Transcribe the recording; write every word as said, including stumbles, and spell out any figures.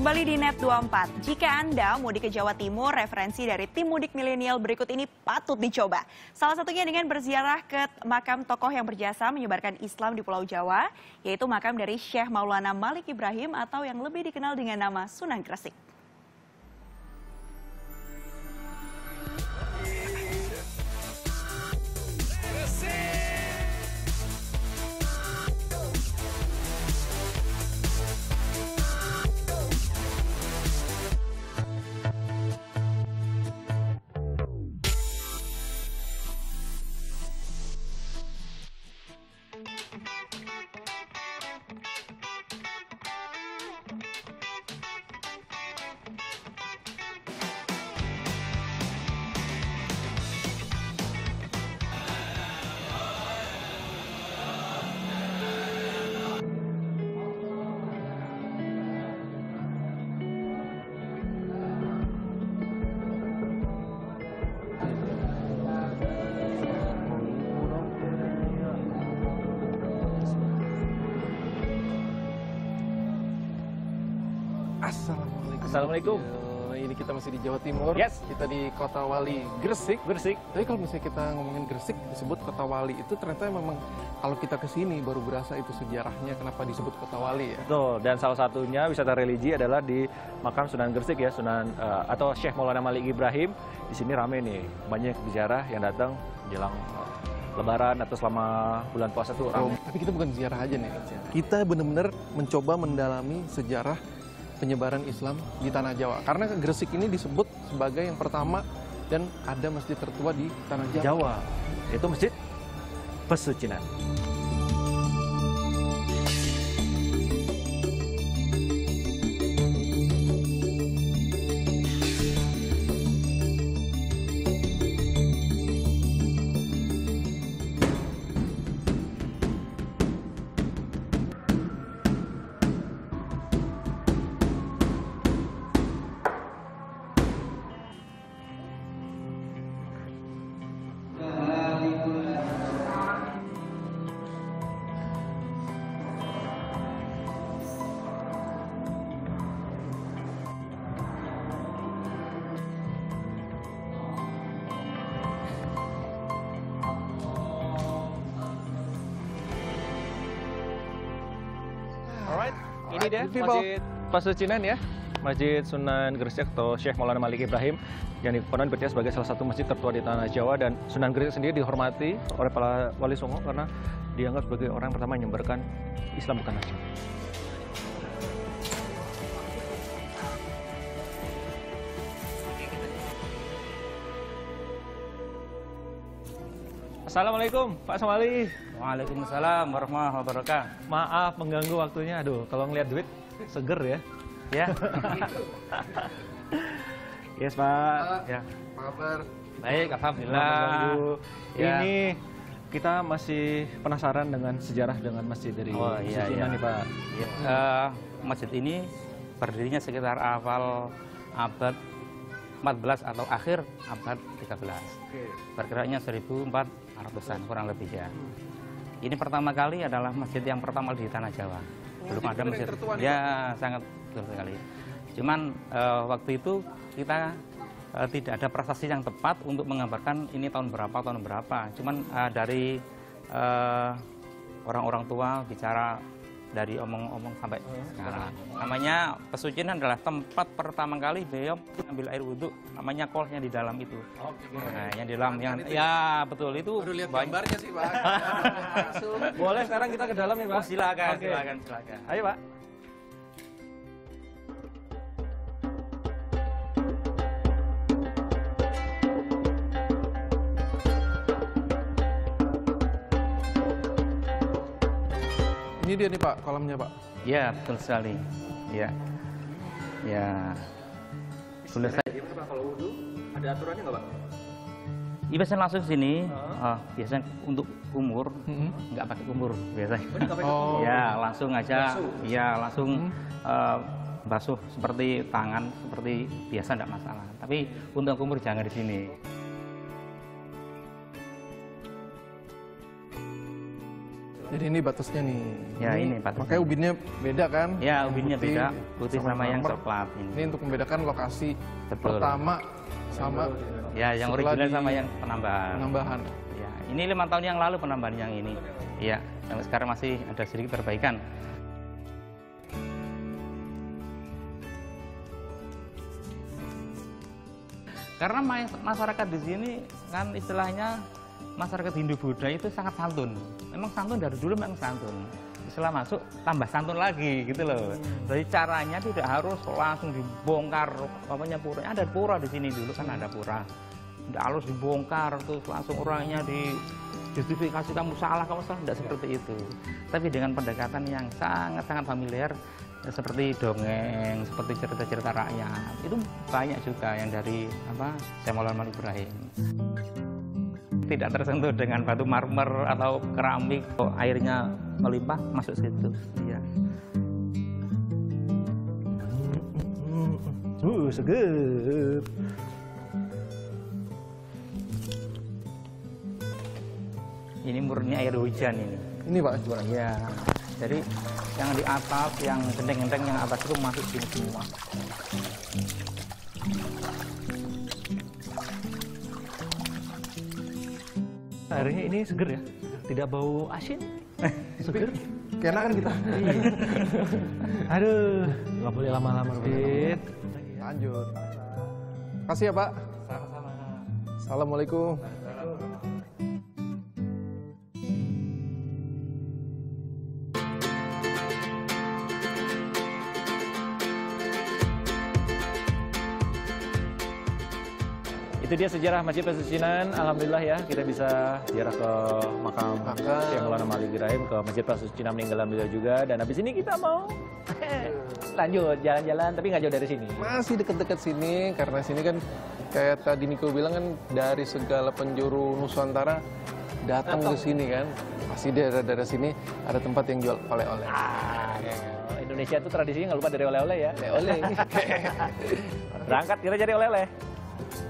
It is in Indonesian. Kembali di net dua puluh empat, jika Anda mudik ke Jawa Timur, referensi dari tim mudik milenial berikut ini patut dicoba. Salah satunya dengan berziarah ke makam tokoh yang berjasa menyebarkan Islam di Pulau Jawa, yaitu makam dari Syekh Maulana Malik Ibrahim atau yang lebih dikenal dengan nama Sunan Gresik. Assalamualaikum. Assalamualaikum. Uh, ini kita masih di Jawa Timur. Yes. Kita di Kota Wali Gresik. Gresik. Tapi kalau misalnya kita ngomongin Gresik disebut Kota Wali, itu ternyata memang kalau kita kesini baru berasa itu sejarahnya kenapa disebut Kota Wali ya. Betul. Dan salah satunya wisata religi adalah di makam Sunan Gresik ya, Sunan uh, atau Syekh Maulana Malik Ibrahim. Di sini rame nih, banyak ziarah yang datang jelang Lebaran atau selama bulan puasa tuh rame. Tapi kita bukan ziarah aja nih. Kita benar-benar mencoba mendalami sejarah penyebaran Islam di Tanah Jawa. Karena Gresik ini disebut sebagai yang pertama dan ada masjid tertua di Tanah Jawa. Jawa. Itu Masjid Pesucinan. Alright, ini dia Masjid Pasul Cinen ya, Masjid Sunan Gresik atau Syekh Maulana Malik Ibrahim yang dikenal sebagai salah satu masjid tertua di Tanah Jawa, dan Sunan Gresik sendiri dihormati oleh para Walisongo karena dianggap sebagai orang yang pertama yang menyebarkan Islam ke Tanah Jawa. Assalamualaikum Pak Somali. Waalaikumsalam warahmatullahi wabarakatuh. Maaf mengganggu waktunya. Aduh, kalau ngeliat duit seger ya. Ya. Yes Pak. Ya. Apa kabar? Baik, alhamdulillah. Ya. Ini kita masih penasaran dengan sejarah dengan masjid dari oh, iya, iya. nih Pak. Ya. Uh, masjid ini berdirinya sekitar awal abad empat belas atau akhir abad tiga belas. Bergeraknya seribu empat ratus. ratusan kurang lebih ya. Ini pertama kali adalah masjid yang pertama di Tanah Jawa. Belum ada masjid. Ya, sangat betul sekali. Cuman uh, waktu itu kita uh, tidak ada prestasi yang tepat untuk menggambarkan ini tahun berapa, tahun berapa. Cuman uh, dari orang-orang uh, tua bicara dari omong-omong sampai sekarang. Namanya Pesucinan adalah tempat pertama kali beliau ambil air wudhu. Namanya kolnya di dalam itu. Oh, nah, yang di dalam yang itu ya betul itu. Baru lihat gambarnya sih Pak. Boleh sekarang kita ke dalam ya Pak. Oh, silakan, okay. silakan, silakan. Ayo Pak. Ini dia nih Pak, kolamnya Pak. Ya, betul sekali. Ya, ya. Sudah saya. Gimana Pak kalau wudhu? Ada aturannya nggak Pak? Iya, biasanya langsung sini. Uh. Uh, biasanya untuk umur, uh-huh. nggak pakai umur biasanya. Oh. Ya, langsung aja. Iya, langsung uh-huh. uh, basuh seperti tangan, seperti biasa nggak masalah. Tapi untuk umur jangan di sini. Jadi ini batasnya nih. Ya ini, ini batasnya. Makanya ubinnya beda kan? Ya ubinnya putih, beda, putih sama, sama yang coklat ini. Ini untuk membedakan lokasi Betul. pertama sama ya yang original sama yang penambahan. Penambahan. Ya ini lima tahun yang lalu penambahan yang ini. Ya sampai sekarang masih ada sedikit perbaikan. Karena masyarakat di sini kan istilahnya masyarakat Hindu Buddha itu sangat santun. Memang santun dari dulu memang santun. Setelah masuk tambah santun lagi gitu loh. Jadi caranya tidak harus langsung dibongkar apanya puranya. Ada pura di sini dulu kan ada pura. Tidak harus dibongkar terus langsung orangnya di justifikasi kamu salah kamu salah tidak seperti itu. Tapi dengan pendekatan yang sangat-sangat familiar. Seperti dongeng, seperti cerita-cerita rakyat, itu banyak juga yang dari apa Syekh Maulana Malik Ibrahim. Tidak tersentuh dengan batu marmer atau keramik, oh, airnya melimpah masuk situ. Iya. Uh, seger. Ini murni air hujan ini. Ini Pak Juara. Iya. Jadi yang di atas, yang genteng-genteng yang atas itu masuk sini semua. Airnya ini seger ya, tidak bau asin, seger. Keenakan kita. Aduh, nggak boleh lama-lama. Lanjut. Kasih ya Pak. Sama-sama. Assalamualaikum. Itu dia sejarah Masjid Pesucinan. Alhamdulillah ya kita bisa ziarah ke makam Syekh Maulana Malik Ibrahim, ke Masjid Pesucinan meninggal beliau juga. Dan habis ini kita mau lanjut jalan-jalan, tapi nggak jauh dari sini. Masih deket-deket sini karena sini kan kayak tadi Niko bilang kan dari segala penjuru Nusantara datang ke sini kan. Pasti daerah-daerah sini ada tempat yang jual oleh-oleh. Ah, Indonesia itu tradisinya nggak lupa dari oleh-oleh ya. Oleh-oleh. Berangkat kita cari oleh-oleh.